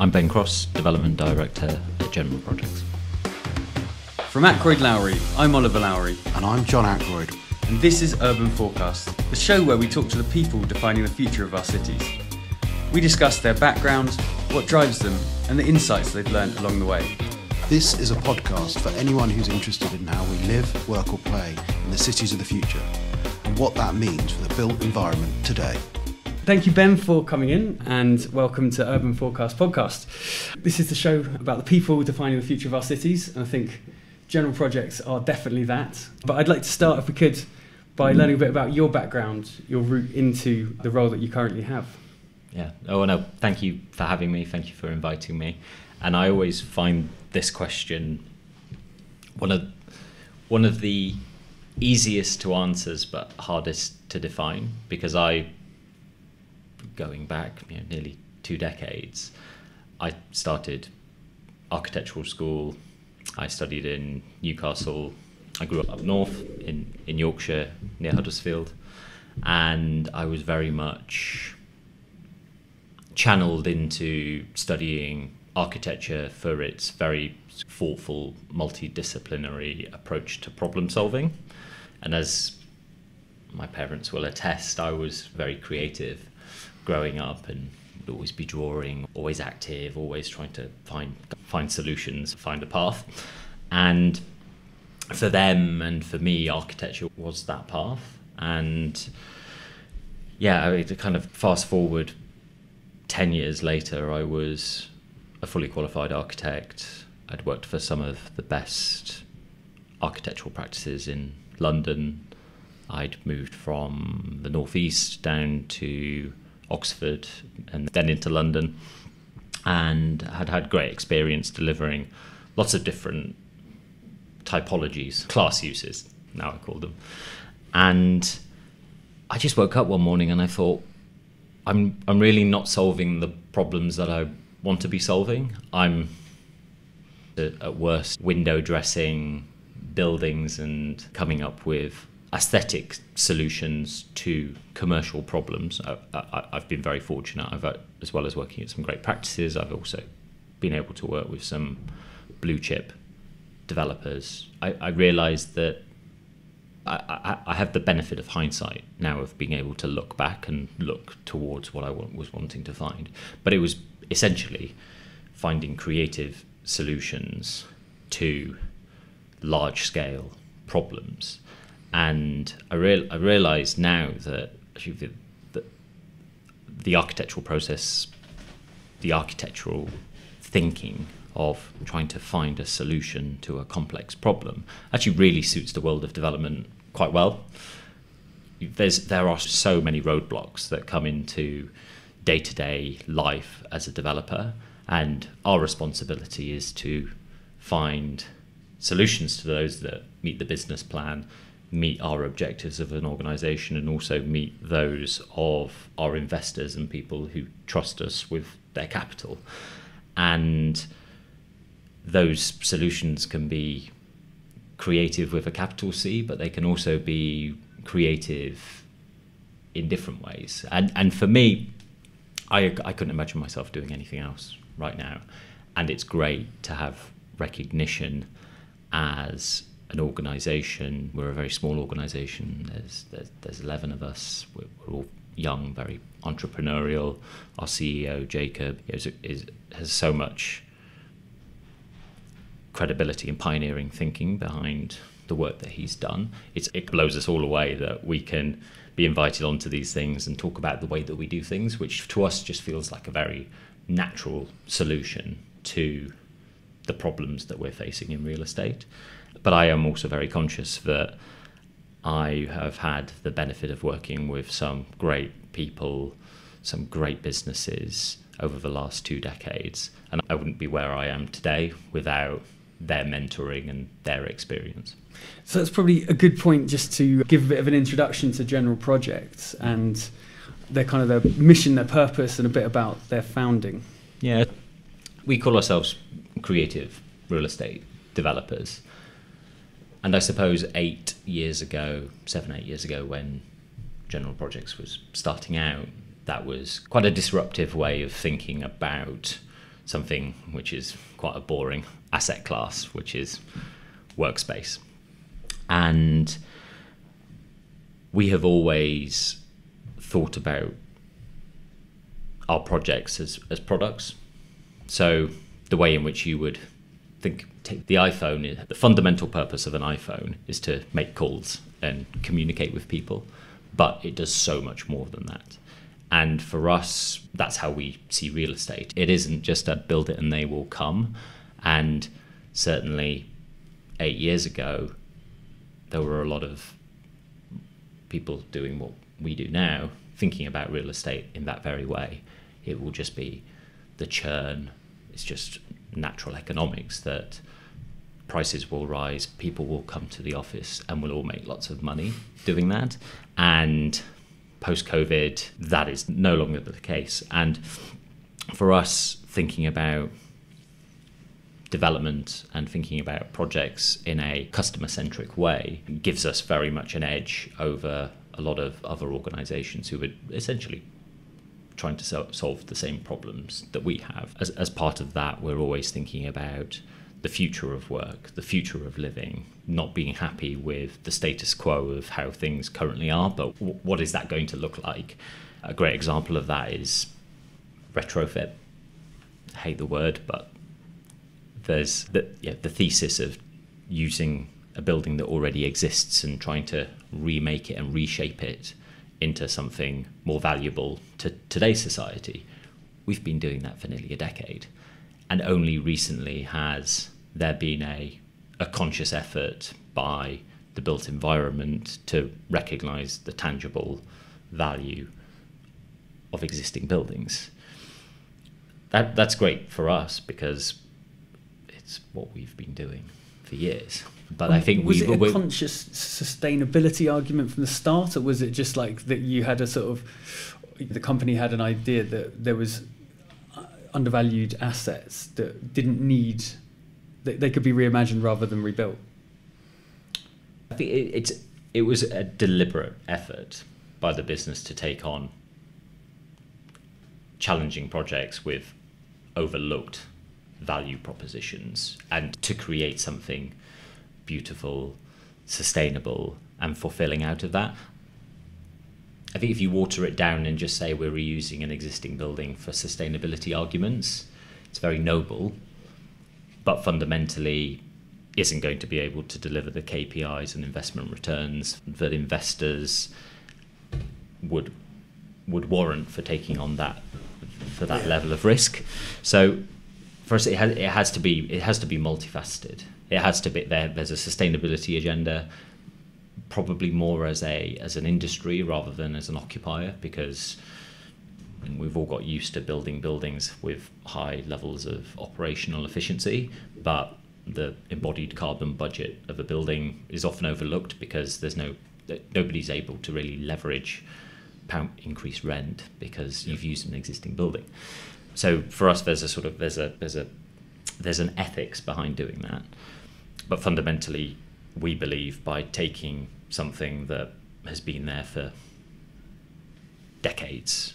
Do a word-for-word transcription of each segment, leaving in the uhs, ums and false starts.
I'm Ben Cross, Development Director at General Projects. From Ackroyd Lowrie, I'm Oliver Lowrie. And I'm Jon Ackroyd. And this is Urban Forecast, the show where we talk to the people defining the future of our cities. We discuss their backgrounds, what drives them, and the insights they've learned along the way. This is a podcast for anyone who's interested in how we live, work or play in the cities of the future, and what that means for the built environment today. Thank you, Ben, for coming in, and welcome to Urban Forecast Podcast. This is the show about the people defining the future of our cities, and I think general projects are definitely that. But I'd like to start, if we could, by mm. learning a bit about your background, your route into the role that you currently have. Yeah. Oh, no, thank you for having me. Thank you for inviting me. And I always find this question one of, one of the easiest to answer, but hardest to define, because I... going back you know, nearly two decades, I started architectural school. I studied in Newcastle. I grew up up north in, in Yorkshire, near Huddersfield. And I was very much channeled into studying architecture for its very thoughtful, multidisciplinary approach to problem solving. And as my parents will attest, I was very creative growing up and would always be drawing, always active, always trying to find find solutions, find a path. And for them and for me, architecture was that path. And yeah, I mean, to kind of fast forward ten years later, I was a fully qualified architect. I'd worked for some of the best architectural practices in London. I'd moved from the northeast down to Oxford and then into London, and had had great experience delivering lots of different typologies, class uses, now I call them. And I just woke up one morning and I thought, I'm, I'm really not solving the problems that I want to be solving. I'm at worst window dressing buildings and coming up with aesthetic solutions to commercial problems. I, I, I've been very fortunate. I've, as well as working at some great practices, I've also been able to work with some blue chip developers. I, I realised that I, I, I have the benefit of hindsight now, of being able to look back and look towards what I was wanting to find. But it was essentially finding creative solutions to large scale problems. And I, real, I realise now that actually the, the, the architectural process, the architectural thinking of trying to find a solution to a complex problem actually really suits the world of development quite well. There's, there are so many roadblocks that come into day-to-day life as a developer, and our responsibility is to find solutions to those that meet the business plan, meet our objectives of an organisation, and also meet those of our investors and people who trust us with their capital. And those solutions can be creative with a capital C, but they can also be creative in different ways. And and for me, I, I couldn't imagine myself doing anything else right now. And it's great to have recognition as an organisation. We're a very small organisation. There's, there's there's eleven of us. We're, we're all young, very entrepreneurial. Our C E O Jacob is, is has so much credibility and pioneering thinking behind the work that he's done. It's, it blows us all away that we can be invited onto these things and talk about the way that we do things, which to us just feels like a very natural solution to the problems that we're facing in real estate. But I am also very conscious that I have had the benefit of working with some great people, some great businesses over the last two decades. And I wouldn't be where I am today without their mentoring and their experience. So that's probably a good point, just to give a bit of an introduction to General Projects and their kind of their mission, their purpose, and a bit about their founding. Yeah, we call ourselves creative real estate developers. And I suppose eight years ago, seven, eight years ago, when General Projects was starting out, that was quite a disruptive way of thinking about something which is quite a boring asset class, which is workspace. And we have always thought about our projects as, as products. So the way in which you would think, take the iPhone, the fundamental purpose of an iPhone is to make calls and communicate with people, but it does so much more than that. And for us, that's how we see real estate. It isn't just a build it and they will come. And certainly eight years ago, there were a lot of people doing what we do now, thinking about real estate in that very way. It will just be the churn. It's just natural economics that prices will rise, people will come to the office, and we'll all make lots of money doing that. And post-COVID, that is no longer the case. And for us, thinking about development and thinking about projects in a customer-centric way gives us very much an edge over a lot of other organisations who would essentially trying to so solve the same problems that we have. As, as part of that, we're always thinking about the future of work, the future of living, not being happy with the status quo of how things currently are, but w what is that going to look like? A great example of that is retrofit. I hate the word, but there's the, yeah, the thesis of using a building that already exists and trying to remake it and reshape it into something more valuable to today's society. We've been doing that for nearly a decade. And only recently has there been a, a conscious effort by the built environment to recognise the tangible value of existing buildings. That, that's great for us because it's what we've been doing for years. But I think was we, it a we, conscious sustainability argument from the start, or was it just like that you had a sort of the company had an idea that there was undervalued assets that didn't need that they could be reimagined rather than rebuilt? I think it, it's it was a deliberate effort by the business to take on challenging projects with overlooked value propositions and to create something beautiful, sustainable and fulfilling out of that. I think if you water it down and just say we're reusing an existing building for sustainability arguments, it's very noble, but fundamentally isn't going to be able to deliver the K P Is and investment returns that investors would would warrant for taking on that for that yeah. level of risk. So for us, it has, it has to be it has to be multifaceted. It has to be there. There's a sustainability agenda, probably more as a as an industry rather than as an occupier, because we've all got used to building buildings with high levels of operational efficiency, but the embodied carbon budget of a building is often overlooked because there's no nobody's able to really leverage pound increased rent because yeah. you've used an existing building. So for us, there's a sort of there's a there's a there's an ethics behind doing that. But fundamentally, we believe by taking something that has been there for decades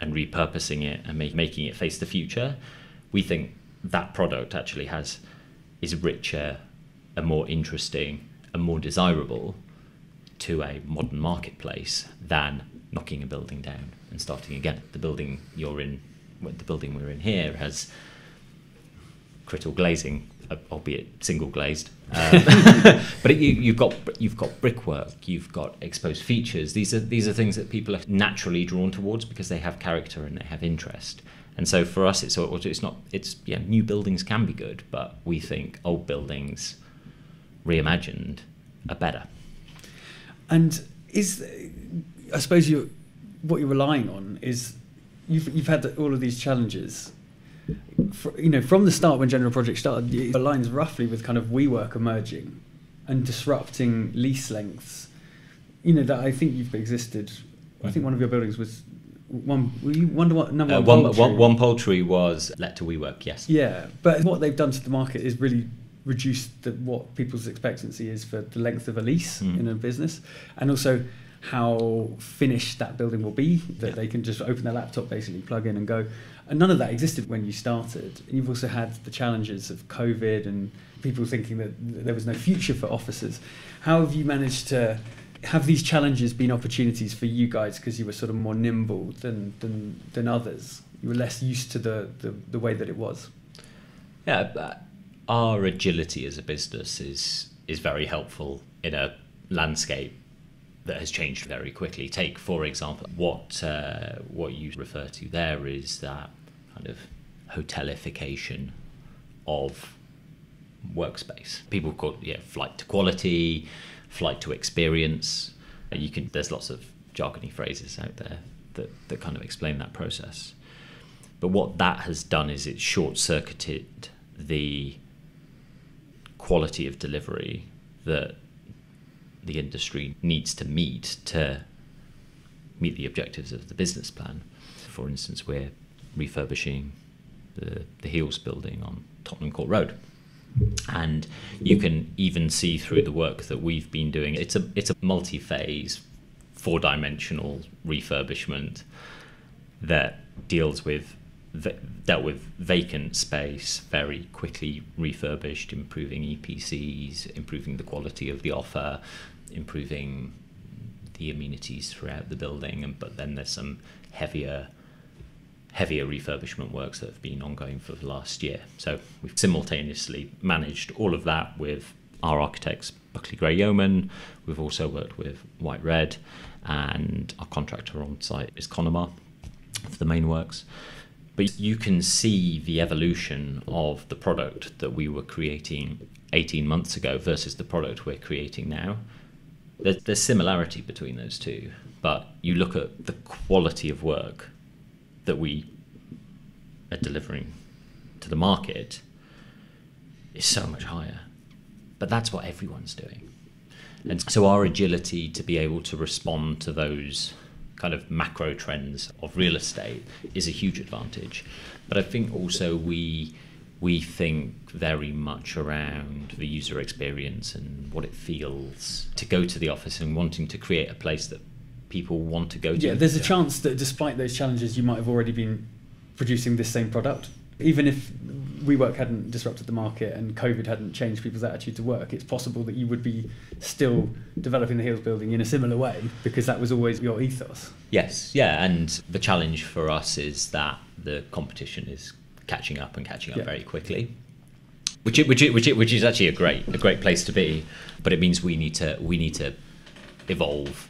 and repurposing it and make, making it face the future, we think that product actually has is richer and more interesting and more desirable to a modern marketplace than knocking a building down and starting again. The building you're in, the building we're in here has crystal glazing, albeit single glazed, um, but it, you, you've got you've got brickwork, you've got exposed features. These are these are things that people are naturally drawn towards because they have character and they have interest. And so for us, it's it's not it's yeah, new buildings can be good, but we think old buildings reimagined are better. And is I suppose you what you're relying on is you've you've had the, all of these challenges. For, you know, from the start when General Projects started, it aligns roughly with kind of WeWork emerging and disrupting lease lengths. You know, that I think you've existed. I think one of your buildings was one. Were you wonder what number uh, one, Poultry. One, one Poultry was let to WeWork. Yes. Yeah, but what they've done to the market is really reduced the, what people's expectancy is for the length of a lease mm. in a business, and also how finished that building will be, that yeah. they can just open their laptop, basically plug in and go. And none of that existed when you started. You've also had the challenges of COVID and people thinking that there was no future for offices. How have you managed to have these challenges been opportunities for you guys, because you were sort of more nimble than, than, than others? You were less used to the, the, the way that it was. Yeah, our agility as a business is is very helpful in a landscape that has changed very quickly. Take, for example, what uh, what you refer to there is that kind of hotelification of workspace. People call it yeah, flight to quality, flight to experience. You can there's lots of jargony phrases out there that, that kind of explain that process. But what that has done is it's short-circuited the quality of delivery that the industry needs to meet to meet the objectives of the business plan. For instance, we're refurbishing the, the Heals building on Tottenham Court Road. And you can even see through the work that we've been doing, it's a, it's a multi-phase, four-dimensional refurbishment that deals with dealt with vacant space very quickly, refurbished, improving E P Cs, improving the quality of the offer, improving the amenities throughout the building. And but then there's some heavier, heavier refurbishment works that have been ongoing for the last year. So we've simultaneously managed all of that with our architects, Buckley Gray Yeoman. We've also worked with White Red, and our contractor on site is Conema for the main works. But you can see the evolution of the product that we were creating eighteen months ago versus the product we're creating now. There's, there's similarity between those two, but you look at the quality of work that we are delivering to the market is so much higher. But that's what everyone's doing. And so our agility to be able to respond to those kind of macro trends of real estate is a huge advantage. But I think also we we think very much around the user experience and what it feels to go to the office and wanting to create a place that people want to go to. Yeah, there's a chance that despite those challenges, you might have already been producing this same product. Even if WeWork hadn't disrupted the market and COVID hadn't changed people's attitude to work, it's possible that you would be still developing the Heals building in a similar way, because that was always your ethos. Yes, yeah, and the challenge for us is that the competition is catching up and catching up yeah. very quickly, which which which which is actually a great a great place to be, but it means we need to we need to evolve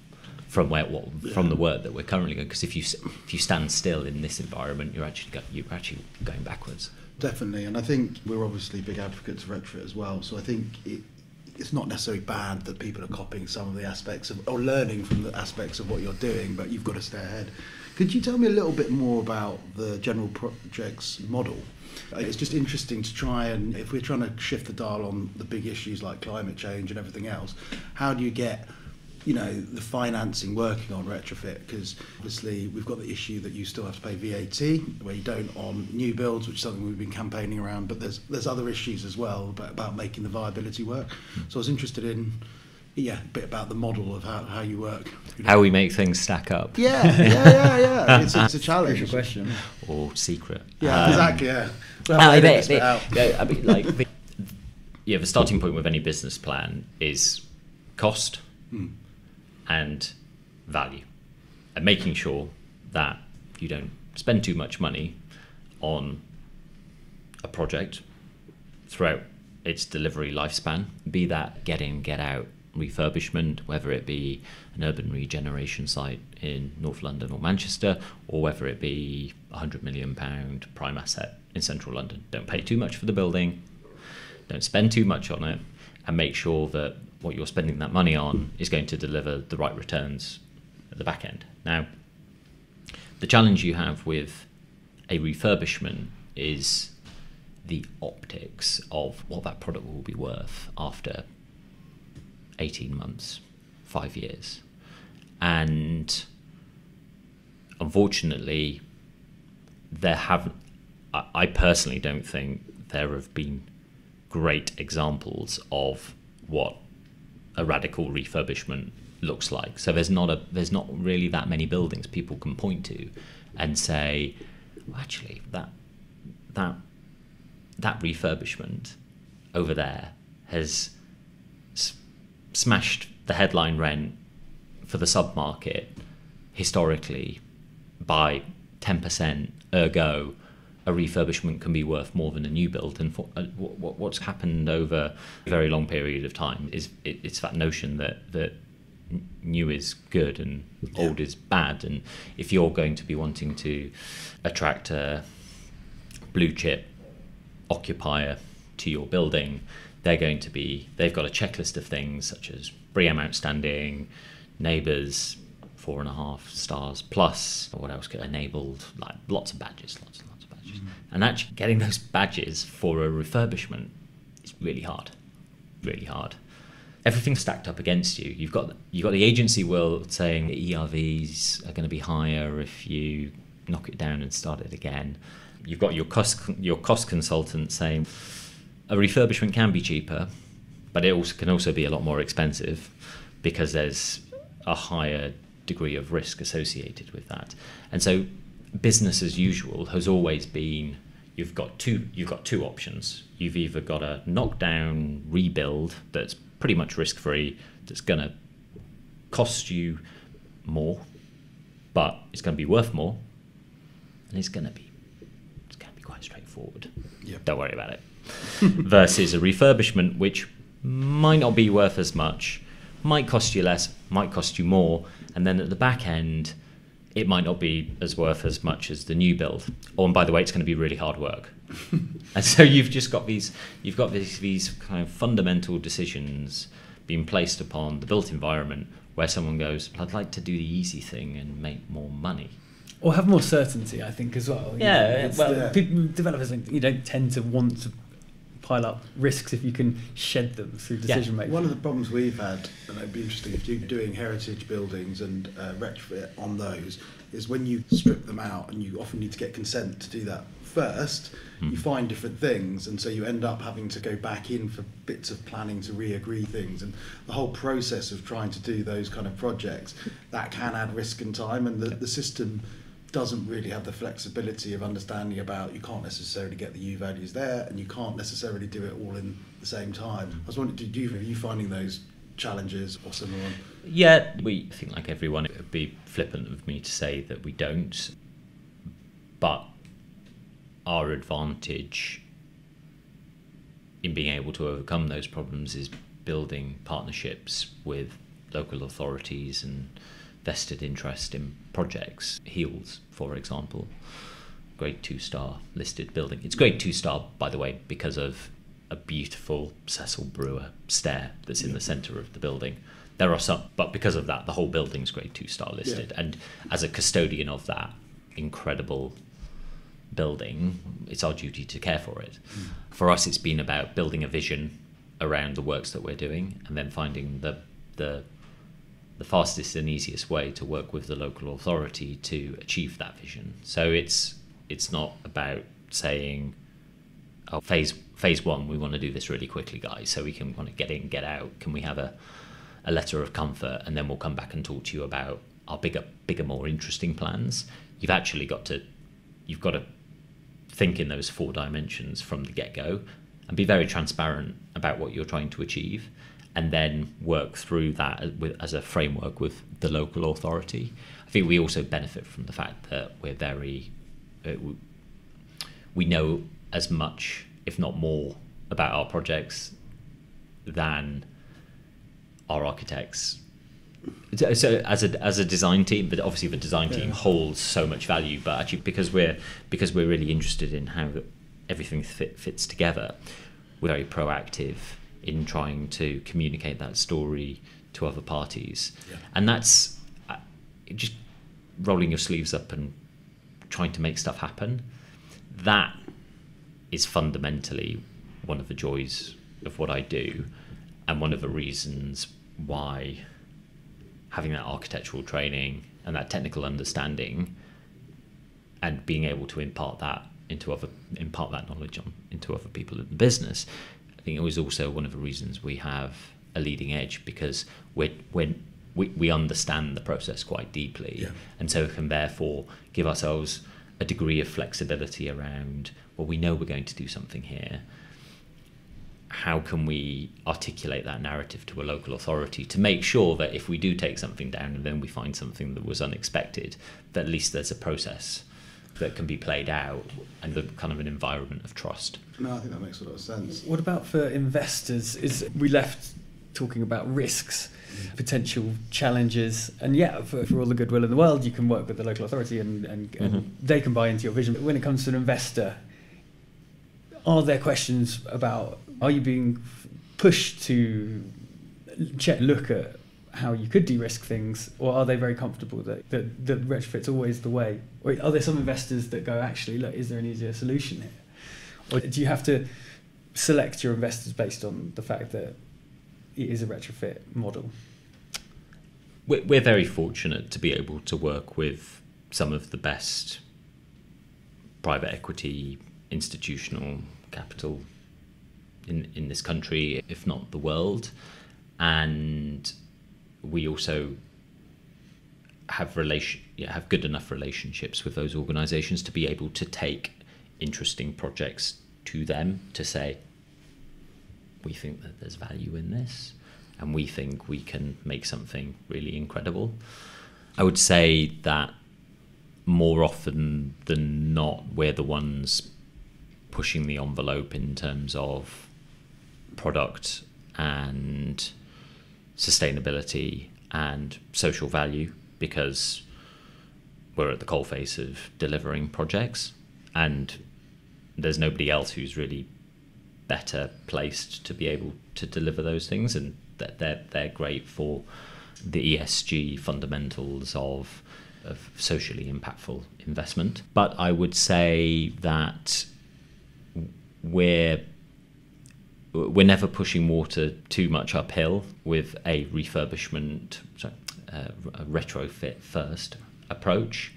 from where what from the work that we're currently going, because if you if you stand still in this environment, you're actually go, you're actually going backwards. Definitely, and I think we're obviously big advocates of retrofit as well. So I think it, it's not necessarily bad that people are copying some of the aspects of or learning from the aspects of what you're doing, but you've got to stay ahead. Could you tell me a little bit more about the General Projects model? It's just interesting to try and if we're trying to shift the dial on the big issues like climate change and everything else, how do you get you know, the financing working on retrofit? Because obviously we've got the issue that you still have to pay V A T, where you don't on new builds, which is something we've been campaigning around, but there's there's other issues as well about, about making the viability work. So I was interested in, yeah, a bit about the model of how, how you work. You know? How we make things stack up. Yeah, yeah, yeah, yeah. It's, it's a challenge. Crucial question. Or secret. Yeah, um, exactly, yeah. Well, I, bet, it, yeah, I mean, like, the, yeah, the starting point with any business plan is cost, mm. and value, and making sure that you don't spend too much money on a project throughout its delivery lifespan, be that get in, get out refurbishment, whether it be an urban regeneration site in North London or Manchester, or whether it be a one hundred million pound prime asset in central London. Don't pay too much for the building, don't spend too much on it, and make sure that what you're spending that money on is going to deliver the right returns at the back end. Now, the challenge you have with a refurbishment is the optics of what that product will be worth after eighteen months, five years. And unfortunately, there have, I personally don't think there have been great examples of what a radical refurbishment looks like. So there's not a there's not really that many buildings people can point to and say, well, actually that that that refurbishment over there has s smashed the headline rent for the submarket historically by ten percent, ergo a refurbishment can be worth more than a new build. And for, uh, what, what's happened over a very long period of time is it, it's that notion that that new is good and old is bad. And if you're going to be wanting to attract a blue chip occupier to your building, they're going to be they've got a checklist of things such as BREEAM outstanding, neighbours four and a half stars plus, or what else could enabled, like lots of badges, lots and lots of badges. Mm. And actually getting those badges for a refurbishment is really hard, really hard. Everything's stacked up against you. You've got you've got the agency world saying the E R Vs are going to be higher if you knock it down and start it again. You've got your cost your cost consultant saying a refurbishment can be cheaper, but it also can also be a lot more expensive because there's a higher degree of risk associated with that. And so business as usual has always been you've got two you've got two options. You've either got a knockdown rebuild that's pretty much risk-free, that's going to cost you more, but it's going to be worth more, and it's going to be it's going to be quite straightforward. Yep. Don't worry about it. Versus a refurbishment, which might not be worth as much, might cost you less, might cost you more, and then at the back end, it might not be as worth as much as the new build. Oh, and by the way, it's going to be really hard work. And so you've just got these, you've got these, these kind of fundamental decisions being placed upon the built environment where someone goes, I'd like to do the easy thing and make more money. Or have more certainty, I think, as well. Yeah, know, well, people, developers, you know, tend to want to pile up risks if you can shed them through decision making. Yeah. One of the problems we've had, and it'd be interesting if you're doing heritage buildings and uh, retrofit on those, is when you strip them out, and you often need to get consent to do that first, mm. you find different things, and so you end up having to go back in for bits of planning to re-agree things, and the whole process of trying to do those kind of projects, that can add risk and time, and the, the system doesn't really have the flexibility of understanding about you can't necessarily get the U values there, and you can't necessarily do it all in the same time. I was wondering, do you, are you finding those challenges or similar? Yeah, we I think like everyone, it would be flippant of me to say that we don't, but our advantage in being able to overcome those problems is building partnerships with local authorities and vested interest in projects. Heals, for example, grade two star listed building. It's grade two star, by the way, because of a beautiful Cecil Brewer stair that's in the centre of the building. There are some, but because of that, the whole building's grade two star listed. Yeah. And as a custodian of that incredible building, it's our duty to care for it. Mm. For us, it's been about building a vision around the works that we're doing, and then finding the the the fastest and easiest way to work with the local authority to achieve that vision. So it's it's not about saying, oh, phase phase one, we want to do this really quickly, guys, so we can want to get in, get out. Can we have a a letter of comfort, and then we'll come back and talk to you about our bigger, bigger, more interesting plans. You've actually got to you've got to think in those four dimensions from the get-go, and be very transparent about what you're trying to achieve, and then work through that with, as a framework with the local authority. I think we also benefit from the fact that we're very, uh, we, we know as much, if not more, about our projects than our architects. So as a, as a design team, but obviously the design team yeah. holds so much value, but actually because we're, because we're really interested in how everything fit, fits together, we're very proactive in trying to communicate that story to other parties. Yeah. And that's uh, just rolling your sleeves up and trying to make stuff happen. That is fundamentally one of the joys of what I do, and one of the reasons why having that architectural training and that technical understanding, and being able to impart that into other impart that knowledge on into other people in the business, I think it was also one of the reasons we have a leading edge, because we're, we're, we, we understand the process quite deeply, yeah. and so can therefore give ourselves a degree of flexibility around, well, we know we're going to do something here. How can we articulate that narrative to a local authority to make sure that if we do take something down and then we find something that was unexpected, that at least there's a process that can be played out and the kind of an environment of trust. No, I think that makes a lot of sense. What about for investors? Is we left talking about risks, potential challenges, and yeah, for, for all the goodwill in the world, you can work with the local authority and, and, and mm-hmm. they can buy into your vision. But when it comes to an investor, are there questions about, are you being pushed to check, look at how you could de-risk things, or are they very comfortable that, that, that retrofit's always the way? Or are there some investors that go, actually, look, is there an easier solution here? Or do you have to select your investors based on the fact that it is a retrofit model? We're very fortunate to be able to work with some of the best private equity, institutional capital in, in this country, if not the world. And we also have relation, yeah, have good enough relationships with those organisations to be able to take interesting projects to them to say, we think that there's value in this and we think we can make something really incredible. I would say that more often than not, we're the ones pushing the envelope in terms of product and sustainability and social value, because we're at the coalface of delivering projects and there's nobody else who's really better placed to be able to deliver those things, and that they're, they're great for the E S G fundamentals of, of socially impactful investment. But I would say that we're we're never pushing water too much uphill with a refurbishment, sorry, uh, a retrofit first approach.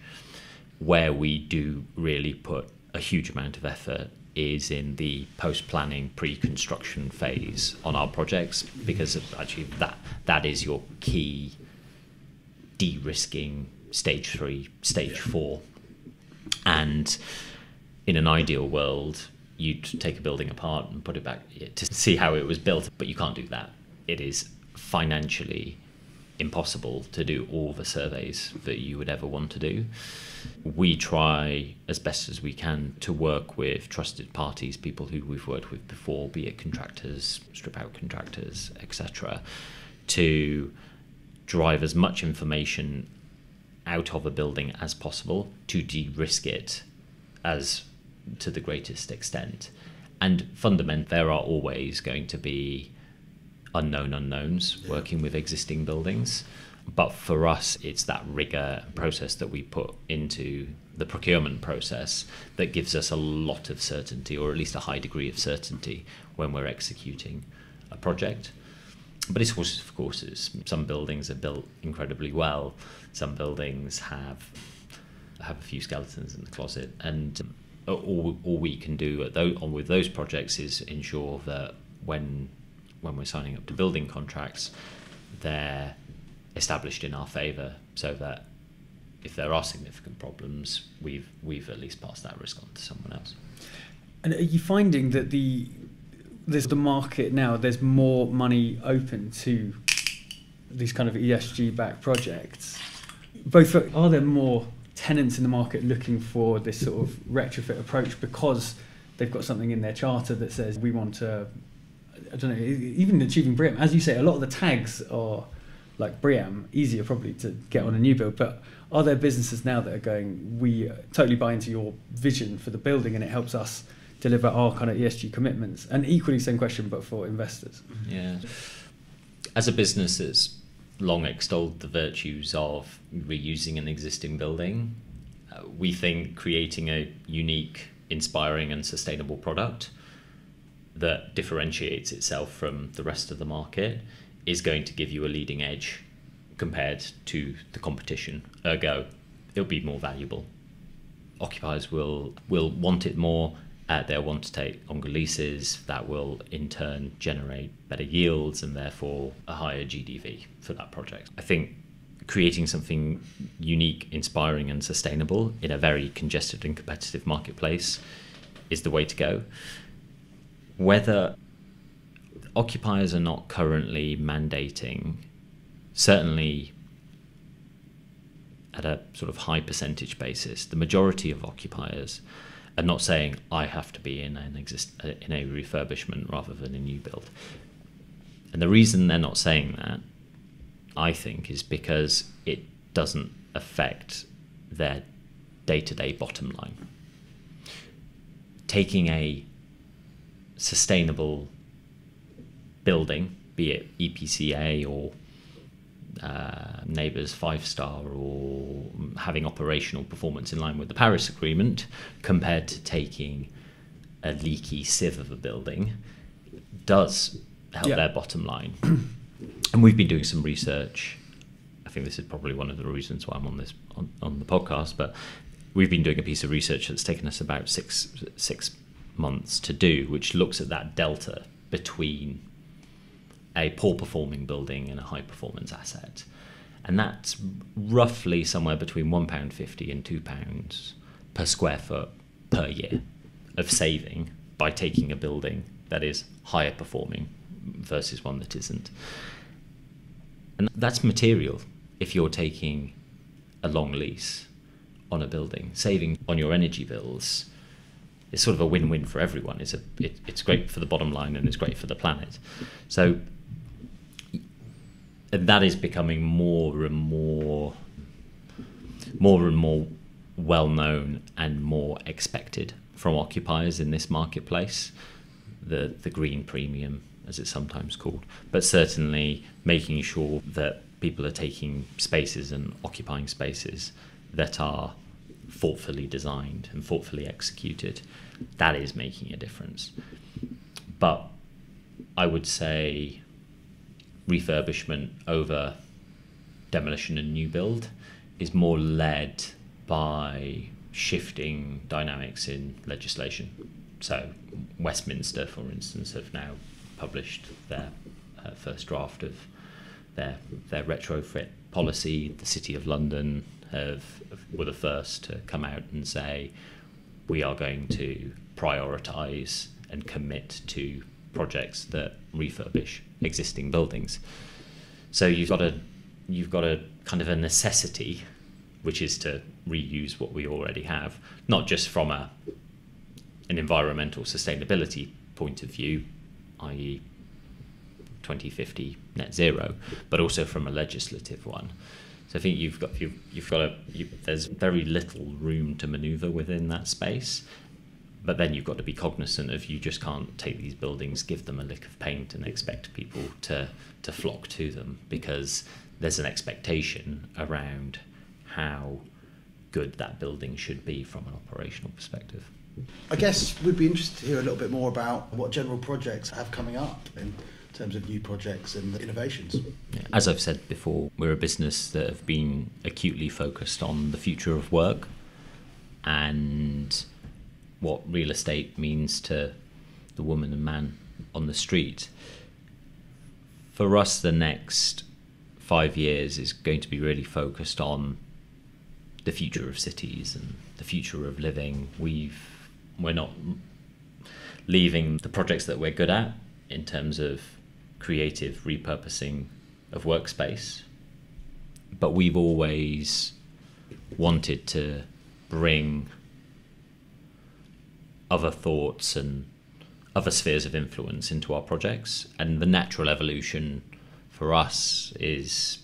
Where we do really put a huge amount of effort is in the post-planning, pre-construction phase on our projects, because actually that that is your key de-risking stage three, stage four. And in an ideal world, you'd take a building apart and put it back to see how it was built, but you can't do that. It is financially impossible to do all the surveys that you would ever want to do. We try as best as we can to work with trusted parties, people who we've worked with before, be it contractors, strip out contractors, et cetera, to drive as much information out of a building as possible to de-risk it as to the greatest extent. And fundamentally, there are always going to be unknown unknowns working with existing buildings, but for us it's that rigor process that we put into the procurement process that gives us a lot of certainty, or at least a high degree of certainty, when we're executing a project. But it's horses for courses. Some buildings are built incredibly well, some buildings have have a few skeletons in the closet, and all, all we can do at those, on with those projects is ensure that when when we're signing up to building contracts, they're established in our favour, so that if there are significant problems, we've we've at least passed that risk on to someone else. And are you finding that the there's the market now, there's more money open to these kind of E S G backed projects? Both for, are there more tenants in the market looking for this sort of retrofit approach because they've got something in their charter that says we want to, I don't know, even achieving BREEAM, as you say, a lot of the tags are like BREEAM, easier probably to get on a new build, but are there businesses now that are going, we totally buy into your vision for the building and it helps us deliver our kind of E S G commitments? And equally same question, but for investors. Yeah. As a business that's long extolled the virtues of reusing an existing building, uh, we think creating a unique, inspiring and sustainable product that differentiates itself from the rest of the market is going to give you a leading edge compared to the competition. Ergo, it'll be more valuable. Occupiers will will want it more, Uh, they'll want to take longer leases that will in turn generate better yields and therefore a higher G D V for that project. I think creating something unique, inspiring and sustainable in a very congested and competitive marketplace is the way to go. Whether occupiers are not currently mandating, certainly at a sort of high percentage basis, the majority of occupiers are not saying I have to be in an exist in a refurbishment rather than a new build. And the reason they're not saying that, I think, is because it doesn't affect their day-to-day bottom line. Taking a sustainable building, be it E P C A or uh, Neighbours five star, or having operational performance in line with the Paris Agreement, compared to taking a leaky sieve of a building, does help yeah. their bottom line. And we've been doing some research. I think this is probably one of the reasons why I'm on this on, on the podcast, but we've been doing a piece of research that's taken us about six six months to do, which looks at that delta between a poor performing building and a high performance asset. And that's roughly somewhere between one pound fifty and two pounds per square foot per year of saving by taking a building that is higher performing versus one that isn't. And that's material if you're taking a long lease on a building. Saving on your energy bills is sort of a win-win for everyone. It's, a, it, it's great for the bottom line and it's great for the planet. So and that is becoming more and more, more and more well-known and more expected from occupiers in this marketplace, the, the green premium, as it's sometimes called, but certainly making sure that people are taking spaces and occupying spaces that are thoughtfully designed and thoughtfully executed. That is making a difference. But I would say refurbishment over demolition and new build is more led by shifting dynamics in legislation. So Westminster, for instance, have now published their uh, first draft of their their retrofit policy. The City of London have, were the first to come out and say, we are going to prioritise and commit to projects that refurbish existing buildings. So you've got a you've got a kind of a necessity, which is to reuse what we already have, not just from a an environmental sustainability point of view, that is twenty fifty net zero, but also from a legislative one. So I think you've got you've, you've got a you, there's very little room to maneuver within that space, but then you've got to be cognizant of, you just can't take these buildings, give them a lick of paint and expect people to to flock to them, because there's an expectation around how good that building should be from an operational perspective. I guess we'd be interested to hear a little bit more about what General Projects have coming up in terms of new projects and innovations. As I've said before, we're a business that have been acutely focused on the future of work and what real estate means to the woman and man on the street. For us, the next five years is going to be really focused on the future of cities and the future of living. We've We're not leaving the projects that we're good at in terms of creative repurposing of workspace, but we've always wanted to bring other thoughts and other spheres of influence into our projects. And the natural evolution for us is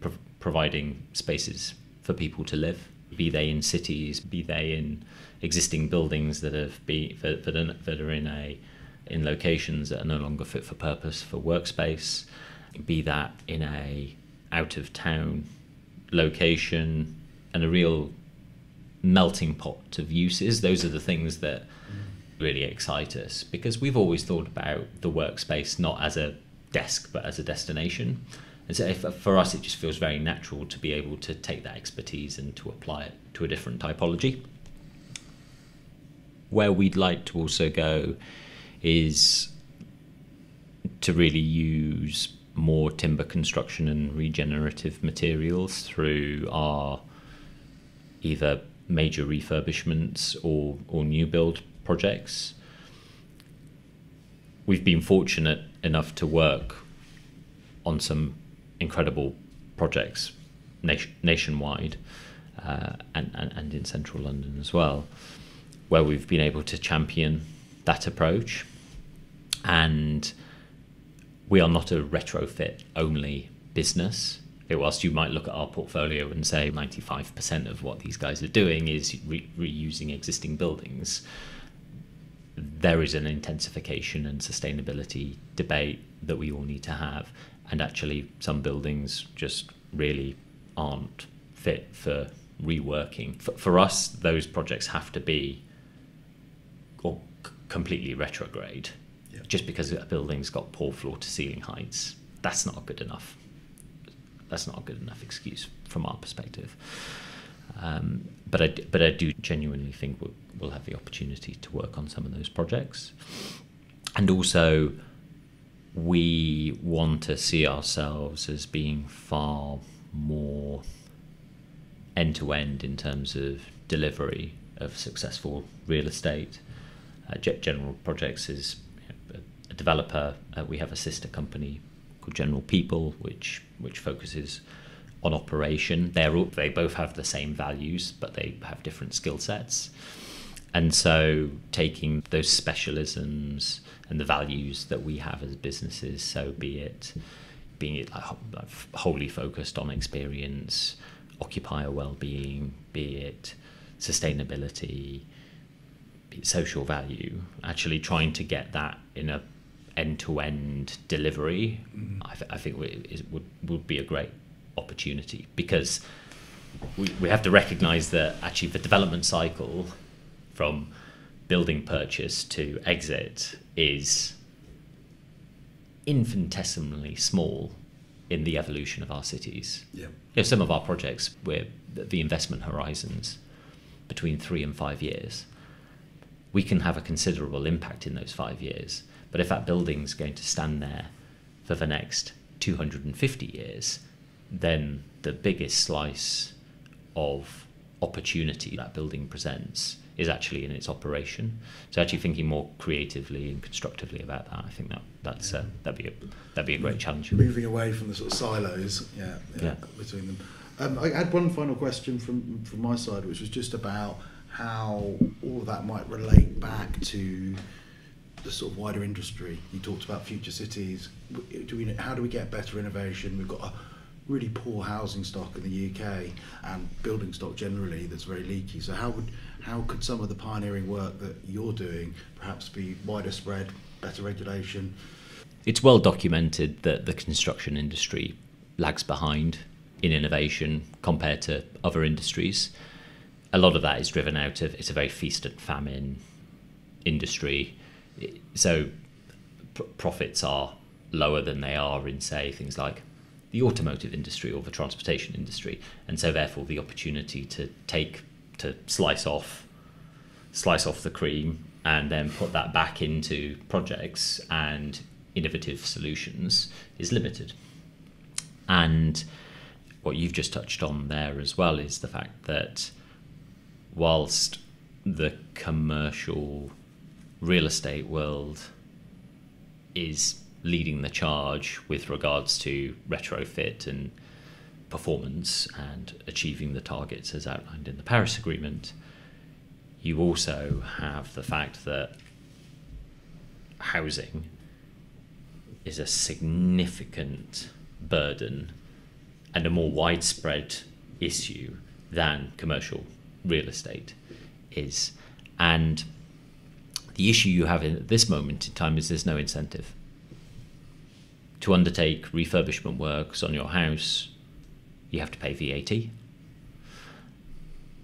pro providing spaces for people to live, be they in cities, be they in existing buildings that have be that, that are in a in locations that are no longer fit for purpose for workspace, be that in a out of town location, and a real melting pot of uses. Those are the things that really excite us, because we've always thought about the workspace not as a desk but as a destination. And so if, for us, it just feels very natural to be able to take that expertise and to apply it to a different typology. where we'd like to also go is to really use more timber construction and regenerative materials through our either major refurbishments or, or new build projects. We've been fortunate enough to work on some incredible projects nation, nationwide uh, and, and, and in central London as well, where we've been able to champion that approach. And we are not a retrofit only business. Whilst you might look at our portfolio and say ninety-five percent of what these guys are doing is re reusing existing buildings, there is an intensification and sustainability debate that we all need to have. And actually, some buildings just really aren't fit for reworking. For, for us, those projects have to be or completely retrograde. Yeah. Just because a building's got poor floor to ceiling heights, that's not good enough. That's not a good enough excuse from our perspective. Um, but, I, but I do genuinely think we'll, we'll have the opportunity to work on some of those projects. And also, we want to see ourselves as being far more end-to-end in terms of delivery of successful real estate. Uh, General Projects is a developer. Uh, we have a sister company, General People, which which focuses on operation. They're all, they both have the same values, but they have different skill sets. And so taking those specialisms and the values that we have as businesses, so be it being it like, like wholly focused on experience, occupier well-being, be it sustainability, be it social value, actually trying to get that in a end-to-end delivery, mm-hmm. I, th I think it would, would be a great opportunity, because we, we have to recognise that actually the development cycle from building purchase to exit is infinitesimally small in the evolution of our cities. Yeah. You know, some of our projects where the investment horizons between three and five years, we can have a considerable impact in those five years. But if that building's going to stand there for the next two hundred fifty years, then the biggest slice of opportunity that building presents is actually in its operation. So actually thinking more creatively and constructively about that, I think that that's uh, that'd be a, that'd be a great challenge. Moving away from the sort of silos, yeah, yeah, yeah. between them. Um, I had one final question from from my side, which was just about how all of that might relate back to the sort of wider industry. You talked about future cities. Do we, how do we get better innovation? We've got a really poor housing stock in the U K and building stock generally that's very leaky. So how would, how could some of the pioneering work that you're doing perhaps be wider spread, better regulation? It's well documented that the construction industry lags behind in innovation compared to other industries. A lot of that is driven out of, it's a very feast and famine industry. So pr profits are lower than they are in, say, things like the automotive industry or the transportation industry. And so therefore the opportunity to take, to slice off, slice off the cream and then put that back into projects and innovative solutions is limited. And what you've just touched on there as well is the fact that whilst the commercial real estate world is leading the charge with regards to retrofit and performance and achieving the targets as outlined in the Paris Agreement, you also have the fact that housing is a significant burden and a more widespread issue than commercial real estate is. And the issue you have in, at this moment in time is there's no incentive to undertake refurbishment works on your house. You have to pay V A T.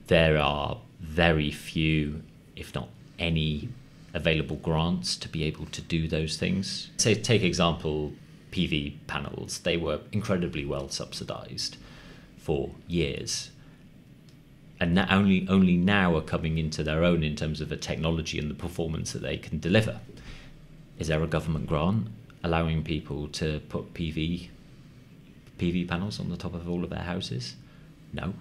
There are very few, if not any, available grants to be able to do those things. Say, take example P V panels. They were incredibly well subsidized for years. and not only only now are coming into their own in terms of the technology and the performance that they can deliver. Is there a government grant allowing people to put P V P V panels on the top of all of their houses? No.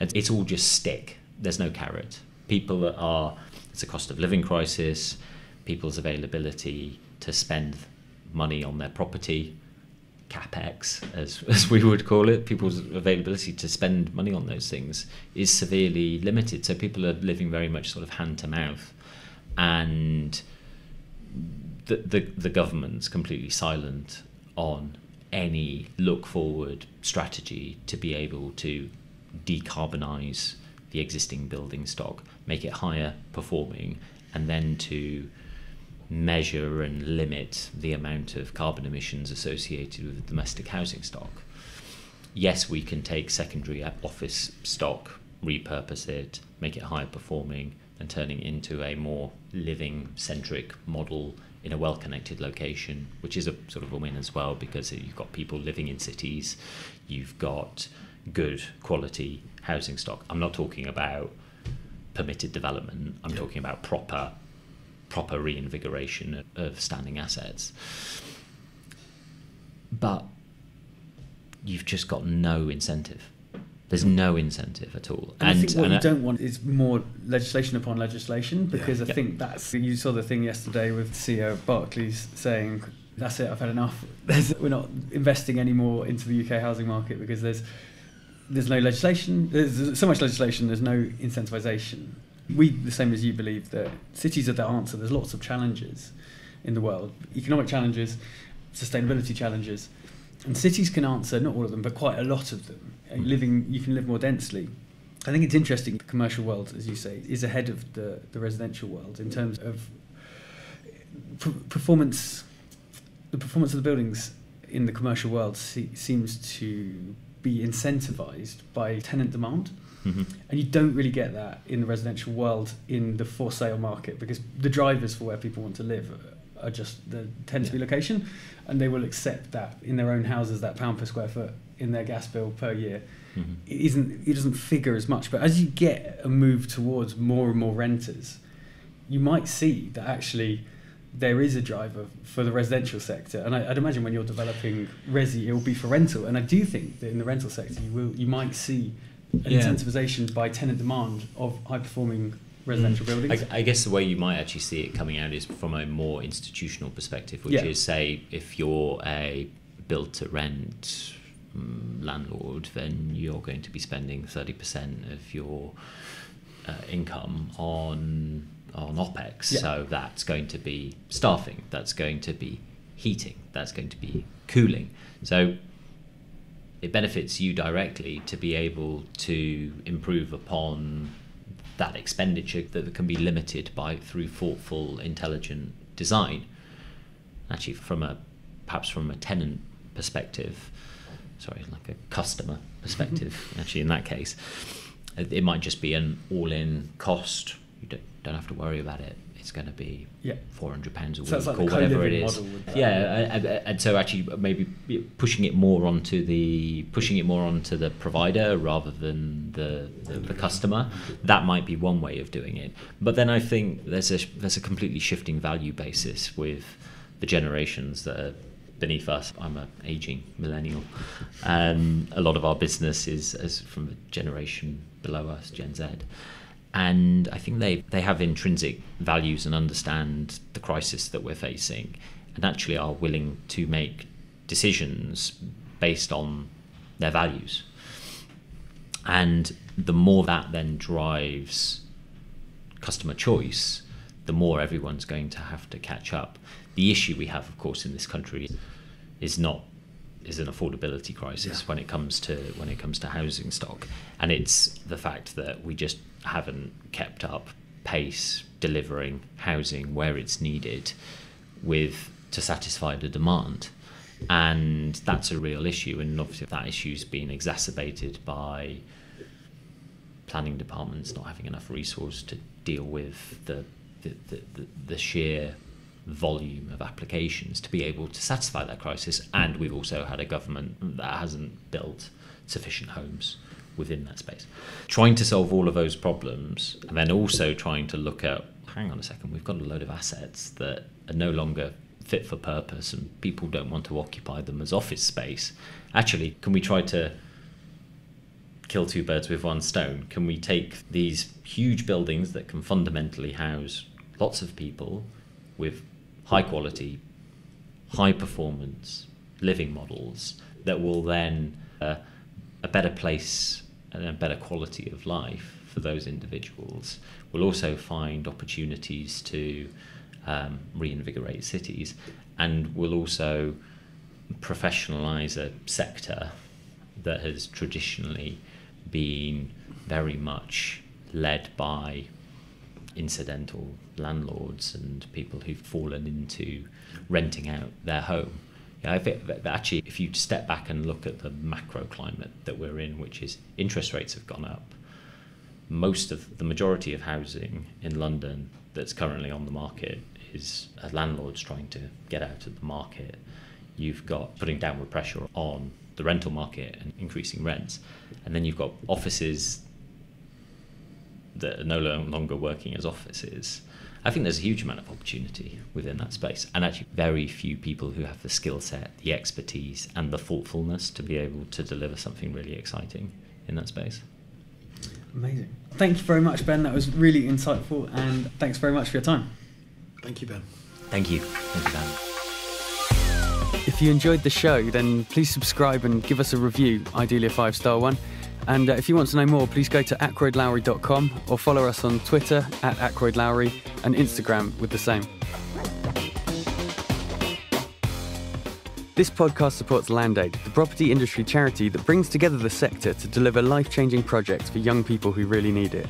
It's all just stick. There's no carrot. People that are, it's a cost of living crisis, people's availability to spend money on their property, capex, as, as we would call it, people's availability to spend money on those things is severely limited. So people are living very much sort of hand to mouth, and the, the, the government's completely silent on any look forward strategy to be able to decarbonise the existing building stock, make it higher performing, and then to measure and limit the amount of carbon emissions associated with the domestic housing stock. Yes, we can take secondary office stock, repurpose it, make it higher performing, and turning it into a more living-centric model in a well-connected location, which is a sort of a win as well, because you've got people living in cities, you've got good quality housing stock. I'm not talking about permitted development, I'm yeah. talking about proper proper reinvigoration of standing assets. But you've just got no incentive. There's no incentive at all. And, and I think what and you I, don't want is more legislation upon legislation, because yeah, I yeah. think that's, you saw the thing yesterday with C E O of Barclays saying, that's it, I've had enough. There's, we're not investing any more into the U K housing market because there's there's no legislation. There's so much legislation, there's no incentivisation. We, the same as you, believe that cities are the answer. There's lots of challenges in the world. Economic challenges, sustainability challenges. And cities can answer, not all of them, but quite a lot of them. And living, you can live more densely. I think it's interesting, the commercial world, as you say, is ahead of the, the residential world in terms of performance. The performance of the buildings in the commercial world se seems to be incentivized by tenant demand. Mm-hmm. And you don't really get that in the residential world in the for sale market, because the drivers for where people want to live are just the tend to be location, and they will accept that in their own houses, that pound per square foot in their gas bill per year. Mm-hmm. It isn't, it doesn't figure as much, but as you get a move towards more and more renters, you might see that actually there is a driver for the residential sector. And I, I'd imagine when you're developing resi, it will be for rental. And I do think that in the rental sector, you will, you might see an yeah. incentivization by tenant demand of high-performing residential mm. buildings. I, I guess the way you might actually see it coming out is from a more institutional perspective, which yeah. is, say, if you're a build-to-rent um, landlord, then you're going to be spending thirty percent of your uh, income on on OPEX. Yeah. So that's going to be staffing, that's going to be heating, that's going to be cooling. So it benefits you directly to be able to improve upon that expenditure that can be limited by through thoughtful, intelligent design. Actually, from a perhaps from a tenant perspective, sorry, like a customer perspective, actually in that case, it might just be an all-in cost. You don't don't have to worry about it. It's going to be yeah. four hundred pounds a so week like or whatever it is. Yeah, and, and so actually maybe pushing it more onto the pushing it more onto the provider rather than the, the the customer. That might be one way of doing it. But then I think there's a there's a completely shifting value basis with the generations that are beneath us. I'm an aging millennial, and a lot of our business is, is from the generation below us, Gen Z. And I think they, they have intrinsic values and understand the crisis that we're facing, and actually are willing to make decisions based on their values. And the more that then drives customer choice, the more everyone's going to have to catch up. The issue we have, of course, in this country is not is an affordability crisis yeah. when it comes to when it comes to housing stock, and it's the fact that we just haven't kept up pace delivering housing where it's needed with to satisfy the demand. And that's a real issue, and obviously that issue's been exacerbated by planning departments not having enough resource to deal with the the, the, the, the sheer volume of applications to be able to satisfy that crisis. And we've also had a government that hasn't built sufficient homes within that space. Trying to solve all of those problems, and then also trying to look at, hang on a second, we've got a load of assets that are no longer fit for purpose and people don't want to occupy them as office space. Actually, can we try to kill two birds with one stone? Can we take these huge buildings that can fundamentally house lots of people with high quality, high performance living models that will then uh, a better place and a better quality of life for those individuals? We'll also find opportunities to um, reinvigorate cities, and we'll also professionalise a sector that has traditionally been very much led by incidental landlords and people who've fallen into renting out their home. Yeah, I think that actually, if you step back and look at the macro climate that we're in, which is interest rates have gone up, most of the majority of housing in London that's currently on the market is landlords trying to get out of the market. You've got putting downward pressure on the rental market and increasing rents, and then you've got offices that are no longer working as offices. I think there's a huge amount of opportunity within that space, and actually very few people who have the skill set, the expertise and the thoughtfulness to be able to deliver something really exciting in that space. Amazing. Thank you very much, Ben. That was really insightful, and thanks very much for your time. Thank you, Ben. Thank you. Thank you, Ben. If you enjoyed the show, then please subscribe and give us a review, ideally a five-star one. And uh, if you want to know more, please go to ackroyd lowrie dot com or follow us on Twitter at Ackroyd Lowrie and Instagram with the same. This podcast supports Land Aid, the property industry charity that brings together the sector to deliver life-changing projects for young people who really need it.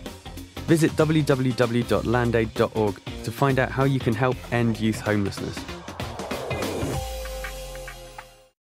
Visit w w w dot land aid dot org to find out how you can help end youth homelessness.